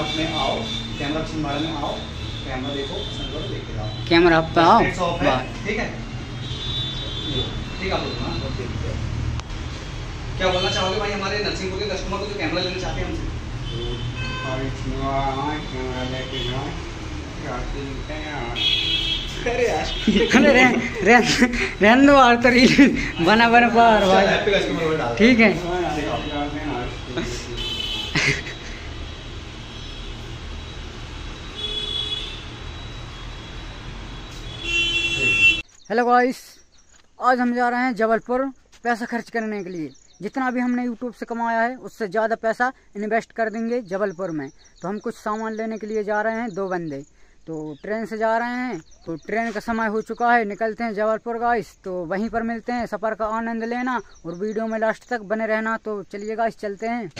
आप में आओ, कैमरा छिंदवाड़ा में आओ, कैमरा देखो, पसंद करो, लेके जाओ, कैमरा आप पे आओ, ठीक है? ठीक है, क्या बोलना चाहोगे भाई हमारे नरसिंहपुर के कस्टमर को जो कैमरा लेना चाहते हैं हमसे? अरे यार रहन दो और तो रील बना बना पार भाई, ठीक है? हेलो गाइस, आज हम जा रहे हैं जबलपुर पैसा खर्च करने के लिए। जितना भी हमने YouTube से कमाया है उससे ज़्यादा पैसा इन्वेस्ट कर देंगे जबलपुर में। तो हम कुछ सामान लेने के लिए जा रहे हैं, दो बंदे तो ट्रेन से जा रहे हैं। तो ट्रेन का समय हो चुका है, निकलते हैं जबलपुर गाइस। तो वहीं पर मिलते हैं, सफ़र का आनंद लेना और वीडियो में लास्ट तक बने रहना। तो चलिए गाइस चलते हैं।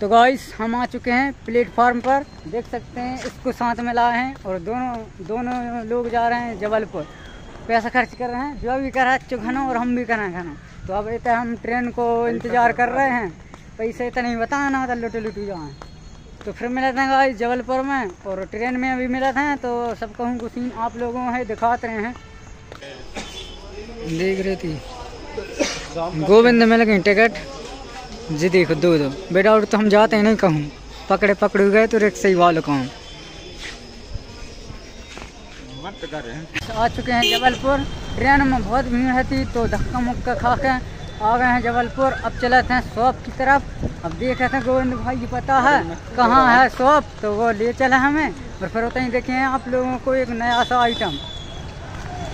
तो गाइस हम आ चुके हैं प्लेटफार्म पर, देख सकते हैं इसको साथ में लाए हैं और दोनों लोग जा रहे हैं जबलपुर, पैसा खर्च कर रहे हैं। जो भी कर रहा है चुघना और हम भी करें घना। तो अब इतना हम ट्रेन को इंतज़ार कर रहे हैं, पैसे इतना नहीं बताना था, लुटू लुटू जाएँ। तो फिर मिला था गाइस जबलपुर में, और ट्रेन में अभी मिला था। तो सब कहूँ को सीन आप लोगों है दिखाते रहे हैं, देख रहे थी। गोविंद में लगे टिकट जी, देखो दो बेटा। और तो हम जाते हैं नहीं कहूँ, पकड़े पकड़े गए तो रिक्शा ही वालों कहूँ। आ चुके हैं जबलपुर, ट्रेन में बहुत भीड़ थी तो धक्का मुक्का खा के आ गए हैं जबलपुर। अब चले थे शॉप की तरफ। अब देख रहे थे गोविंद भाई जी पता है कहाँ है शॉप, तो वो ले चला हमें। और फिर उतने देखे हैं आप लोगों को एक नया सा आइटम।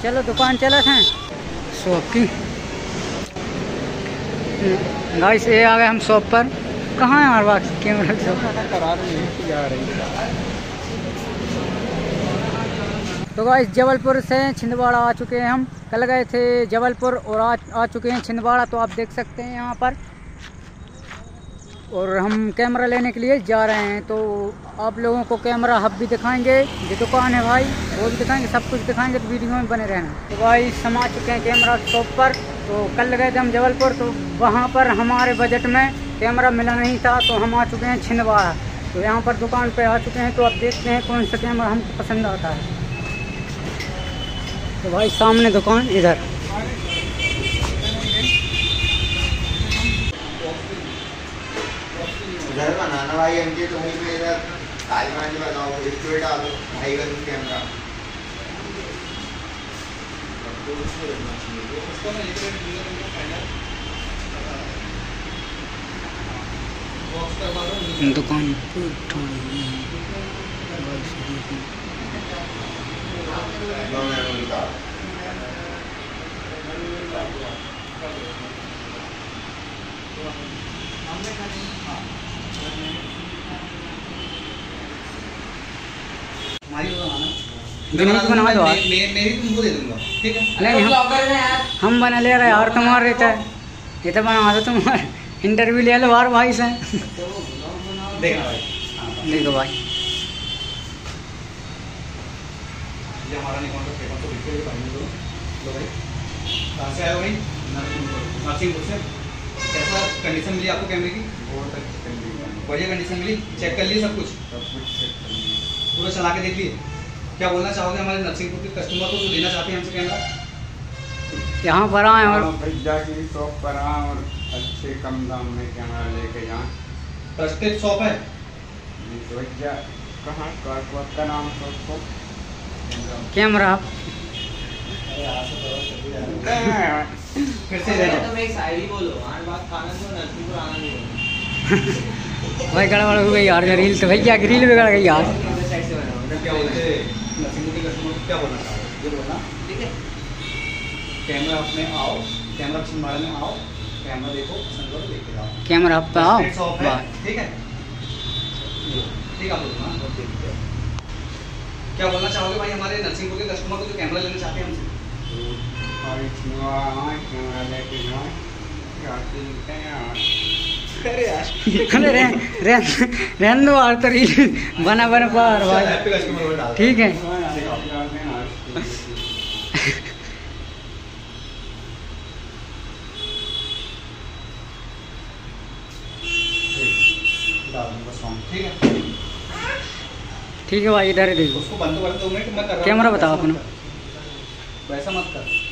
चलो दुकान चले थे शॉप की। गाइस ये आ गए हम शॉप पर। कहाँ है हमारे पास कैमरा शॉप? तो गाइस जबलपुर से छिंदवाड़ा आ चुके हैं हम। कल गए थे जबलपुर और आज आ चुके हैं छिंदवाड़ा। तो आप देख सकते हैं यहाँ पर, और हम कैमरा लेने के लिए जा रहे हैं। तो आप लोगों को कैमरा हब भी दिखाएंगे, ये दुकान है भाई वो भी दिखाएंगे, सब कुछ दिखाएंगे। तो वीडियो में बने रहना। तो भाई हम आ चुके हैं कैमरा शॉप पर। तो कल गए थे हम जबलपुर, तो वहाँ पर हमारे बजट में कैमरा मिला नहीं था, तो हम आ चुके हैं छिंदवाड़ा। तो यहाँ पर दुकान पर आ चुके हैं। तो आप देखते हैं कौन सा कैमरा हमको पसंद आता है। तो भाई सामने दुकान इधर। घर बनाना भाई इनके, तो मुझे इधर तालिबान जी बताओ स्टूडियो डालो भाई का कैमरा। दुकान मेरी तुमको दे दूंगा, ठीक है? नहीं हम बना ले रहे हैं और तुम्हारा रहता है, ये तो बना दो। तुम्हारा इंटरव्यू ले लो और भाई से देखो भाई। ये हमारा निकॉन का सेटअप तो बिल्कुल ही पानी दो। लो भाई, कहाँ से आए हो भाई? नरसिंहपुर से। कैसा कंडीशन मिली आपको कैमरे की? बहुत अच्छी कंडीशन, बढ़िया कंडीशन मिली। चेक कर लिए सब कुछ? सब कुछ चेक कर लिए, पूरा चला के देख लिए। क्या बोलना चाहोगे हमारे नरसिंहपुर के कस्टमर को जो लेना चाहते हैं हमसे कैमरा? यहाँ पर आएँ और भैया की शॉप पर आएँ और अच्छे कम दाम में कैमरा लेके जाएँ। ट्रस्टेड शॉप है भैया। कहाँ का नाम शॉप को? कैमरा फिर से बोलो भाई। गड़बड़ हो गई यार, रील तो भैया की रील बिगड़ गई यार। कैमरा अपने आओ, कैमरा छिंदवाड़ा में आओ, कैमरा देखो, पसंद करो, लेके जाओ, कैमरा आप पे आओ, ठीक है? ठीक है, क्या बोलना चाहोगे भाई हमारे नरसिंहपुर के कस्टमर को जो कैमरा लेना चाहते हैं हमसे? रहन दो और तो रील बना बना पार भाई, ठीक है? डाल दूंगा सॉन्ग, ठीक है? ठीक है भाई, इधर देखो, उसको बंद कर दो, 2 मिनट मत कर, कैमरा बताओ अपना, वैसा मत कर।